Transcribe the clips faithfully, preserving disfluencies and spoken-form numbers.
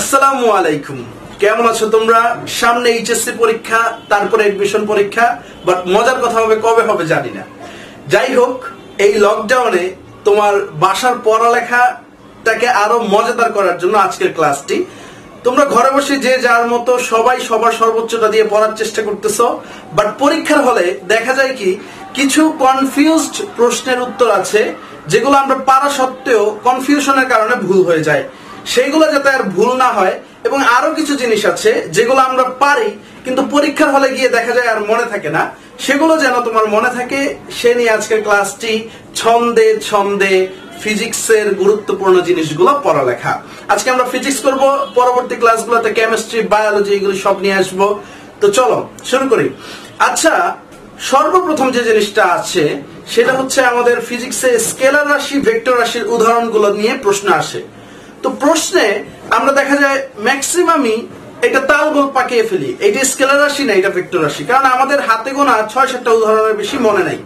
আসসালামু আলাইকুম কেমন আছো তোমরা সামনে এইচএসসি পরীক্ষা তারপরে এডমিশন পরীক্ষা বাট মজার কথা হবে কবে হবে জানি না যাই হোক এই লকডাউনে তোমার বাসার পড়ালেখাটাকে আরো মজাদার করার জন্য আজকের ক্লাসটি তোমরা ঘরে বসে যে যার মতো সবাই সবার সর্বোচ্চটা দিয়ে পড়ার চেষ্টা করতেছো বাট পরীক্ষার হলে দেখা যায় কি কিছু কনফিউজড প্রশ্নের উত্তর আছে যেগুলো আমরা পারা সত্ত্বেও কনফিউশনের কারণে ভুল হয়ে যায় সেগুলো যাতে আর ভুল না হয় এবং আরো কিছু জিনিস আছে যেগুলো আমরা পারি কিন্তু পরীক্ষার হলে গিয়ে দেখা যায় আর মনে থাকে না সেগুলো যেন তোমার মনে থাকে সে নিয়ে আজকের ক্লাসটি ছন্দে ছন্দে ফিজিক্সের গুরুত্বপূর্ণ জিনিসগুলো পড়ালেখা আজকে আমরা ফিজিক্স করব পরবর্তী ক্লাসগুলোতে কেমিস্ট্রি বায়োলজি এগুলো সব নিয়ে আসব তো চলো শুরু করি আচ্ছা সর্বপ্রথম যে জিনিসটা আছে সেটা হচ্ছে আমাদের ফিজিক্সে স্কেলার রাশি ভেক্টর রাশির উদাহরণগুলো নিয়ে প্রশ্ন আসে তো প্রশ্নে আমরা দেখা যায় ম্যাক্সিমামই এটা তালগোল পাকিয়ে ফেলি এটা স্কেলার রাশি না এটা ভেক্টর রাশি কারণ আমাদের হাতে গোনা ছয় সাতটা উদাহরণের বেশি মনে নাই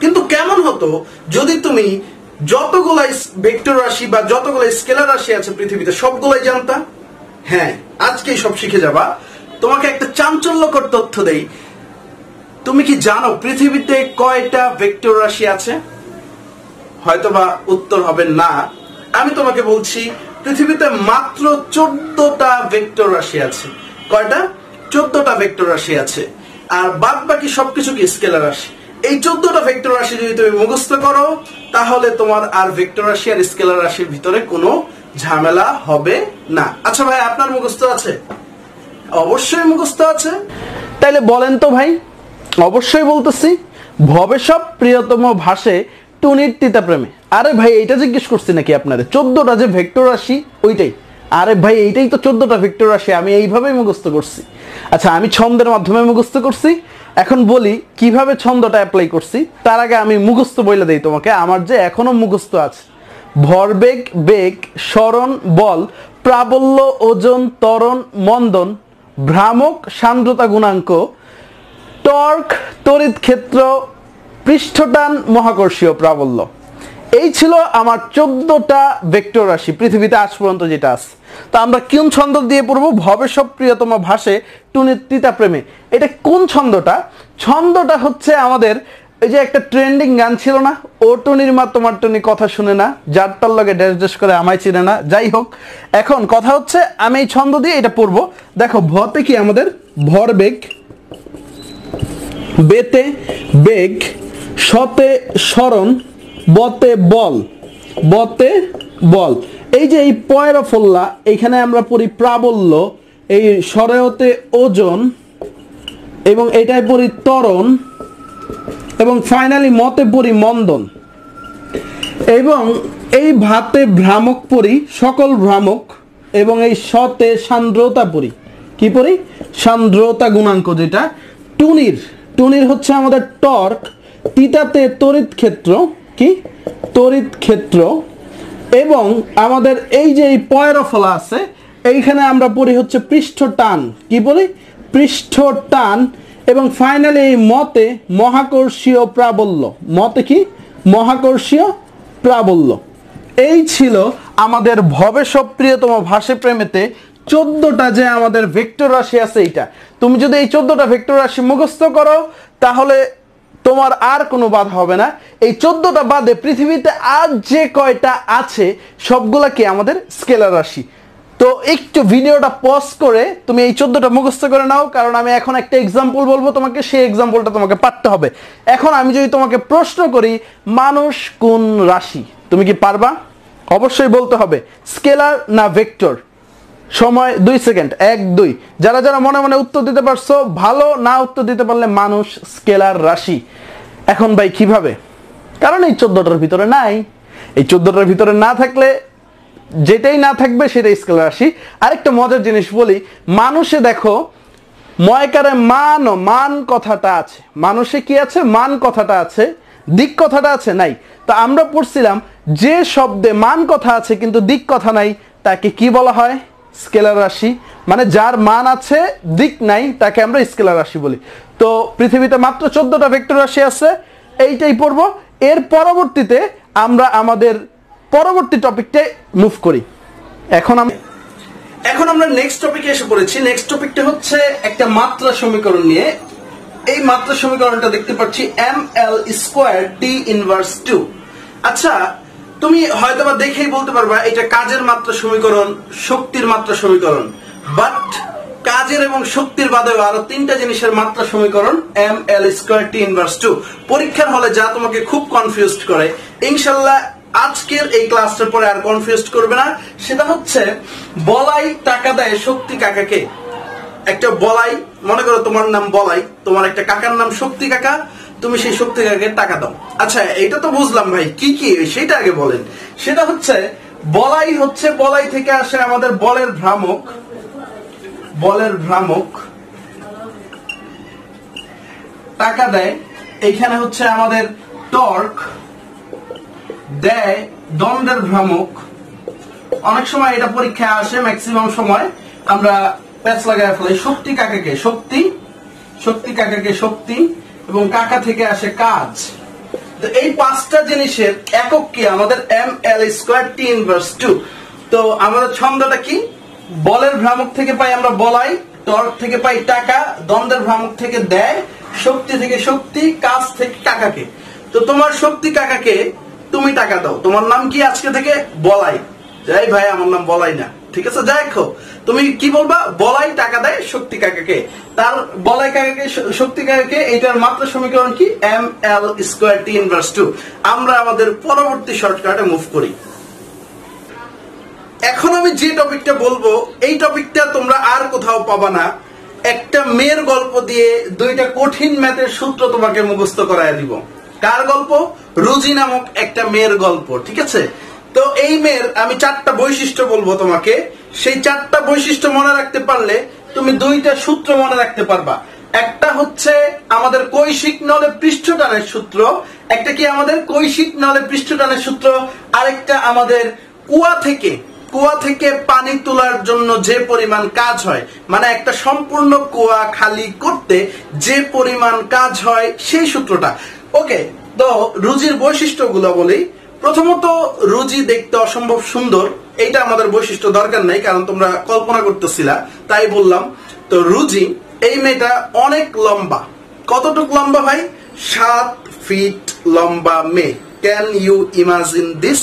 কিন্তু কেমন হতো যদি তুমি যতগুলা ভেক্টর রাশি বা যতগুলা স্কেলার রাশি আছে পৃথিবীতে সবগুলাই জানতা হ্যাঁ আজকেই সব শিখে যাবা তোমাকে একটা চাঞ্চল্যকর তথ্য দেই তুমি কি জানো পৃথিবীতে কয়টা ভেক্টর রাশি আছে হয়তোবা উত্তর হবে না আমি তোমাকে বলছি পৃথিবীতে মাত্র চোদ্দটা ভেক্টর রাশি আছে কয়টা চোদ্দটা ভেক্টর রাশি আছে আর বাদবাকি সবকিছু কি স্কেলার রাশি এই চোদ্দটা ভেক্টর রাশি যদি তুমি মুখস্থ করো তাহলে তোমার আর ভেক্টর রাশি আর স্কেলার রাশির ভিতরে কোনো ঝামেলা হবে না আচ্ছা ভাই আপনার মুখস্থ আছে অবশ্যই মুখস্থ আছে তাহলে বলেন তো ভাই অবশ্যই বলতেছি ভবে সব প্রিয়তম ভাষে টুনির তিতা প্রেমে আরে ভাই এটা জিজ্ঞেস করছি নাকি আপনারে চোদ্দটা যে ভেক্টর রাশি ওইটাই আরে ভাই এইটাই তো চোদ্দটা ভেক্টর রাশি আমি এইভাবেই মুখস্থ করছি আচ্ছা আমি ছন্দের মাধ্যমে মুখস্থ করছি এখন বলি কিভাবে ছন্দটা অ্যাপ্লাই করছি তার আগে আমি মুখস্থ বইলা দেই তোমাকে আমার যে এখনো মুখস্থ আছে ভরবেগ বেগ স্মরণ বল প্রাবল্য ওজন ত্বরণ মন্দন ভ্রামক সান্দ্রতা গুণাঙ্ক টর্ক তড়িৎ ক্ষেত্র পৃষ্ঠটান মহাকর্ষীয় প্রাবল্য এই ছিল আমার চোদ্দটা ভেক্টর রাশি পৃথিবীতে আজ পর্যন্ত যেটা আছে তো আমরা কোন ছন্দ দিয়ে পড়ব ভবে সব প্রিয়তম ভাষে টুনির তিতা প্রেমে এটা কোন ছন্দটা ছন্দটা হচ্ছে আমাদের এই যে একটা ট্রেন্ডিং গান ছিল না ও টুনির মা তোমার টুনি কথা শুনে না যারটার লগে ড্যাশ ড্যাশ করে আমায় চিনে না যাই হোক এখন কথা হচ্ছে আমি এই ছন্দ দিয়ে এটা পড়ব দেখো ভতে কি আমাদের ভরবেগ বেতে বেগ সতে স্মরণ বতে বল বতে বল এই যে এই পয়রা ফোল্লা এখানে আমরা পড়ি প্রাবল্য এই স্বরেতে ওজন এবং এটাই পড়ি ত্বরণ এবং ফাইনালি মতে পড়ি মন্দন এবং এই ভাতে ভ্রামক পড়ি সকল ভ্রামক এবং এই সতে সান্দ্রতা পড়ি কি পড়ি সান্দ্রতা গুণাঙ্ক যেটা টুনির টুনির হচ্ছে আমাদের টর্ক তিতাতে তড়িৎ ক্ষেত্র কি তড়িৎ ক্ষেত্র এবং আমাদের এই যে এই পয়রফলা আছে এইখানে আমরা পড়ি হচ্ছে পৃষ্ঠ টান কি বলি পৃষ্ঠ টান এবং ফাইনালি এই মতে মহাকর্ষীয় প্রাবল্য মতে কি মহাকর্ষীয় প্রাবল্য এই ছিল আমাদের ভবে সব প্রিয়তম ভাষে প্রেমেতে চোদ্দটা যে আমাদের ভেক্টর রাশি আছে এইটা তুমি যদি এই চোদ্দটা ভেক্টর রাশি মুখস্থ করো তাহলে তোমার আর কোনো বাধা হবে না এই চোদ্দটা বাদে পৃথিবীতে আজ যে কয়টা আছে সবগুলা কি আমাদের স্কেলার রাশি তো একটু ভিডিওটা পজ করে তুমি এই চোদ্দটা মুখস্থ করে নাও কারণ আমি এখন একটা এক্সাম্পল বলবো তোমাকে সেই এক্সাম্পলটা তোমাকে পারতে হবে এখন আমি যদি তোমাকে প্রশ্ন করি মানুষ কোন রাশি তুমি কি পারবা অবশ্যই বলতে হবে স্কেলার না ভেক্টর সময় দুই সেকেন্ড এক দুই যারা যারা মনে মনে উত্তর দিতে পারছো ভালো না উত্তর দিতে পারলে মানুষ স্কেলার রাশি এখন ভাই কিভাবে কারণ এই চোদ্দটার ভিতরে নাই এই চোদ্দটার ভিতরে না থাকলে যেটাই না থাকবে সেটাই স্কেলার রাশি আরেকটা মজার জিনিস বলি মানুষে দেখো ময়কারে মান মান কথাটা আছে মানুষে কি আছে মান কথাটা আছে দিক কথাটা আছে নাই তো আমরা পড়ছিলাম যে শব্দে মান কথা আছে কিন্তু দিক কথা নাই তাকে কি বলা হয় স্কেলার রাশি মানে যার মান আছে দিক নাই তাকে আমরা স্কেলার রাশি বলি তো পৃথিবীতে মাত্র চোদ্দটা ভেক্টর রাশি আছে এইটাই পড়ব এর পরবর্তীতে আমরা আমাদের পরবর্তী টপিকটায় মুভ করি এখন আমি এখন আমরা নেক্সট টপিকে এসে পড়েছি। নেক্সট টপিকটা হচ্ছে একটা মাত্রা সমীকরণ নিয়ে। এই মাত্রা সমীকরণটা দেখতে পাচ্ছি M L square T inverse two. আচ্ছা, তুমি হয়তোবা দেখেই বলতে পারবা এটা কাজের মাত্রা সমীকরণ, শক্তির মাত্রা সমীকরণ, বাট কাজের এবং শক্তির বাদেও আরো তিনটা জিনিসের মাত্রা সমীকরণ M L square T inverse two পরীক্ষার হলে যা তোমাকে খুব কনফিউজ করে। ইনশাল্লাহ আজকের এই ক্লাসটার পরে আর কনফিউজ করবে না। সেটা হচ্ছে বলাই টাকা দেয় শক্তি কাকাকে। একটা বলাই, মনে করো তোমার নাম বলাই, তোমার একটা কাকার নাম শক্তি কাকা, তুমি সেই শক্তি কাকাকে টাকা দাও। আচ্ছা, এটা তো বুঝলাম ভাই, কি কি সেটা আগে বলেন। সেটা হচ্ছে বলাই হচ্ছে বলাই থেকে আসে আমাদের বলের ভ্রামক, বলের ভ্রামক টাকা দেয়। এইখানে হচ্ছে আমাদের টর্ক দেয় দণ্ডের ভ্রামক। অনেক সময় এটা পরীক্ষায় আসে, ম্যাক্সিমাম সময় আমরা প্যাচ লাগায় ফেলে শক্তি কাকাকে শক্তি, শক্তি কাকাকে শক্তি, এবং কাকা থেকে আসে কাজ। তো এই পাঁচটা জিনিসের একক কি আমাদের M L square T inverse two. তো আমাদের ছন্দটা কি, বলের ভ্রামক থেকে পাই আমরা বলাই, টর্ক থেকে পাই টাকা, দণ্ডের ভ্রামক থেকে দেয়, শক্তি থেকে শক্তি, কাজ থেকে কাকাকে। তো তোমার শক্তি কাকাকে তুমি টাকা দাও। তোমার নাম কি আজকে থেকে? বলাই। যাই ভাই, আমার নাম বলাই না, ঠিক আছে, যাই হোক, তুমি কি বলবা? বলাই টাকা দেয় শক্তি কাকাকে। তার বলাই কাকাকে শক্তি কাকাকে এইটার মাত্রা সমীকরণ কি? M L square T inverse two. আমরা আমাদের পরবর্তী শর্টকাটে মুভ করি। এখন আমি যে টপিকটা বলবো, এই টপিকটা তোমরা আর কোথাও পাবা না। একটা মেয়ের গল্প দিয়ে দুইটা কঠিন ম্যাথের সূত্র তোমাকে মুখস্থ করায় দিব। কার গল্প? রুজি নামক একটা মেয়ের গল্প, ঠিক আছে। তো এই মেয়ের আমি চারটা বৈশিষ্ট্য বলবো তোমাকে। সেই চারটা বৈশিষ্ট্য মনে রাখতে পারলে তুমি দুইটা সূত্র মনে রাখতে পারবা। একটা হচ্ছে আমাদের কৈশিক নলে পৃষ্ঠটানের সূত্র, একটা কি আমাদের কৈশিক নলে পৃষ্ঠটানের সূত্র, আরেকটা আমাদের কুয়া থেকে কুয়া থেকে পানি তোলার জন্য যে পরিমাণ কাজ হয়, মানে একটা সম্পূর্ণ কুয়া খালি করতে যে পরিমাণ কাজ হয় সেই সূত্রটা। ওকে, তো রুজির বৈশিষ্ট্যগুলো বলি। প্রথমত, রুজি দেখতে অসম্ভব সুন্দর। এইটা আমাদের বৈশিষ্ট্য দরকার নাই, কারণ তোমরা কল্পনা করতেছিলা তাই বললাম। তো রুজি, এই মেয়েটা অনেক লম্বা। কতটুক লম্বা ভাই? সাত ফিট লম্বা মেয়ে। Can you imagine this?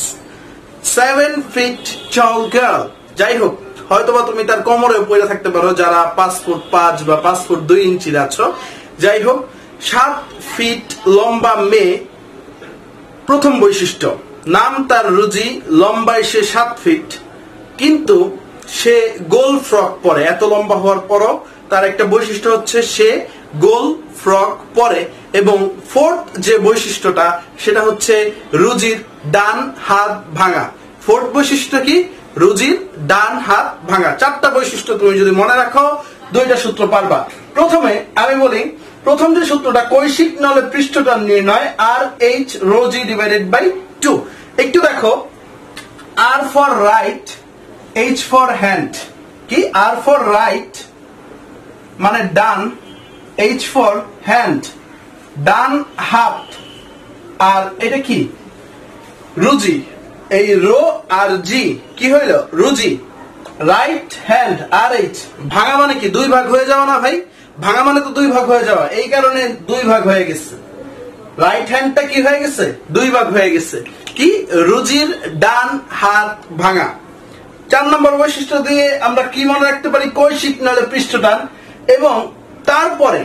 Seven feet tall girl. যাই হোক, হয়তোবা তুমি তার কোমরে পড়ে থাকতে পারো, যারা পাঁচ ফুট পাঁচ বা পাঁচ ফুট দুই ইঞ্চি আছো। যাই হোক, সাত ফিট লম্বা মেয়ে, প্রথম বৈশিষ্ট্য। নাম তার রুজি, লম্বায় সে সাত ফিট, কিন্তু সে গোল ফ্রক পরে। এত লম্বা হওয়ার পরও তার একটা বৈশিষ্ট্য হচ্ছে সে গোল ফ্রক পরে। এবং ফোর্থ যে বৈশিষ্ট্যটা, সেটা হচ্ছে রুজির ডান হাত ভাঙা। ফোর্থ বৈশিষ্ট্য কি? রুজির ডান হাত ভাঙা। চারটা বৈশিষ্ট্য তুমি যদি মনে রাখো দুইটা সূত্র পারবা। প্রথমে আমি বলি, প্রথম যে সূত্রটা কৈশিক নলে পৃষ্ঠটান নির্ণয়, r h rho g divided by two. একটু দেখো, r for right, h for hand. কি? আর ফর রাইট মানে ডান, এইচ ফর হ্যান্ড ডান হাত। আর এটা কি? রুজি। এই রো আর জি কি হইল? রুজি। রাইট হ্যান্ড আর এইচ ভাঙা মানে কি? দুই ভাগ হয়ে যাওয়া না ভাই? ভাঙা মানে তো দুই ভাগ হয়ে যাওয়া, এই কারণে দুই ভাগ হয়ে গেছে। রাইট হ্যান্ডটা কি হয়ে গেছে? দুই ভাগ হয়ে গেছে। কি? রুজির ডান হাত ভাঙা। চার নম্বর বৈশিষ্ট্য দিয়ে আমরা কি মনে রাখতে পারি? কৈশিক নলে পৃষ্ঠটান। এবং তারপরে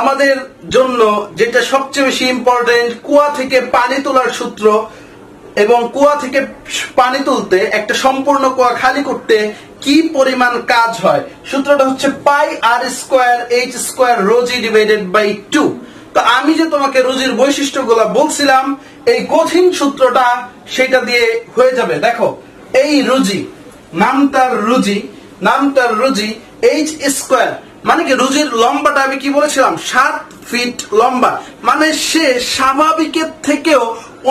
আমাদের জন্য যেটা সবচেয়ে বেশি ইম্পর্টেন্ট, কুয়া থেকে পানি তোলার সূত্র। এবং কুয়া থেকে পানি তুলতে, একটা সম্পূর্ণ কুয়া খালি করতে কি পরিমাণ কাজ হয়, সূত্রটা হচ্ছে pi r square h square rho g divided by two. তো আমি যে তোমাকে রোজির বৈশিষ্ট্যগুলো বলছিলাম, এই কঠিন সূত্রটা সেটা দিয়ে হয়ে যাবে। দেখো, এই রুজি, নাম তার রুজি, নাম তার রুজি, এইচ স্কোয়ার মানে কি? রুজির লম্বাটা আমি কি বলেছিলাম? সাত ফিট লম্বা, মানে সে স্বাভাবিকের থেকেও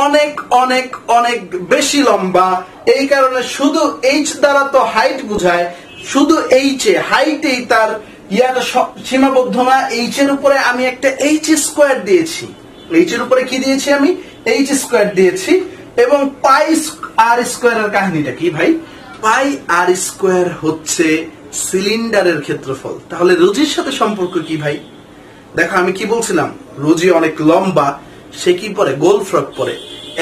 অনেক অনেক অনেক বেশি লম্বা। এই কারণে শুধু এইচ দ্বারা তো হাইট বোঝায়, শুধু এইচে হাইটেই তার ইয়াটা সীমাবদ্ধ না। এইচ এর উপরে আমি একটা এইচ স্কোয়ার দিয়েছি, এইচ এর উপরে কি দিয়েছি আমি? এইচ স্কোয়ার দিয়েছি। এবং পাই আর স্কোয়ারের কাহিনীটা কি ভাই? পাই আর স্কোয়ার হচ্ছে সিলিন্ডারের ক্ষেত্রফল। তাহলে রোজির সাথে সম্পর্ক কি ভাই? দেখো আমি কি বলছিলাম, রোজি অনেক লম্বা, সে কি পরে? গোল ফ্রক পরে।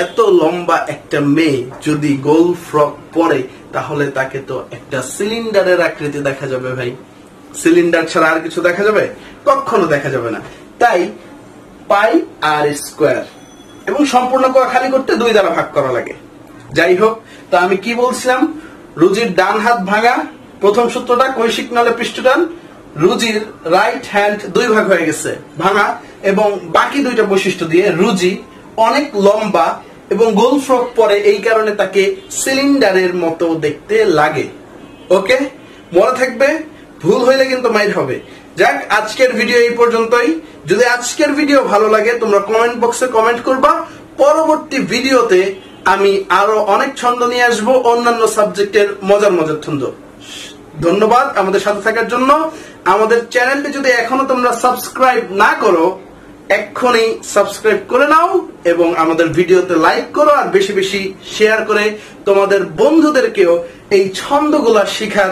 এত লম্বা একটা মেয়ে যদি গোল ফ্রক পরে তাহলে তাকে তো একটা সিলিন্ডারের আকৃতি দেখা যাবে ভাই। সিলিন্ডার ছাড়া আর কিছু দেখা যাবে? কখনো দেখা যাবে না। তাই পাই আর স্কোয়ার, এবং সম্পূর্ণ খালি করতে দুই দ্বারা ভাগ করা লাগে। যাই হোক, তা আমি কি বলছিলাম, রুজির ডান হাত ভাঙা, প্রথম সূত্রটা কৈশিক নলে পৃষ্ঠটান, রুজির রাইট হ্যান্ড দুই ভাগ হয়ে গেছে ভাঙা, এবং বাকি দুইটা বৈশিষ্ট্য দিয়ে রুজি অনেক লম্বা এবং গোল ফ্রক পরে, এই কারণে তাকে সিলিন্ডারের মতো দেখতে লাগে। ওকে, মনে থাকবে, ভুল হইলে কিন্তু মাইর হবে। যাক, আজকের ভিডিও এই পর্যন্তই। যদি আজকের ভিডিও ভালো লাগে তোমরা কমেন্ট বক্সে কমেন্ট করবা। পরবর্তী ভিডিওতে আমি আরো অনেক ছন্দ নিয়ে আসবো, অন্যান্য সাবজেক্টের মজার মজার ছন্দ। ধন্যবাদ আমাদের সাথে থাকার জন্য। আমাদের চ্যানেলটি যদি এখনো তোমরা সাবস্ক্রাইব না করো, এক্ষুনি সাবস্ক্রাইব করে নাও এবং আমাদের ভিডিওতে লাইক করো, আর বেশি বেশি শেয়ার করে তোমাদের বন্ধুদেরকেও এই ছন্দগুলা শেখার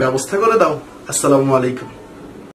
ব্যবস্থা করে দাও। আসসালামু আলাইকুম।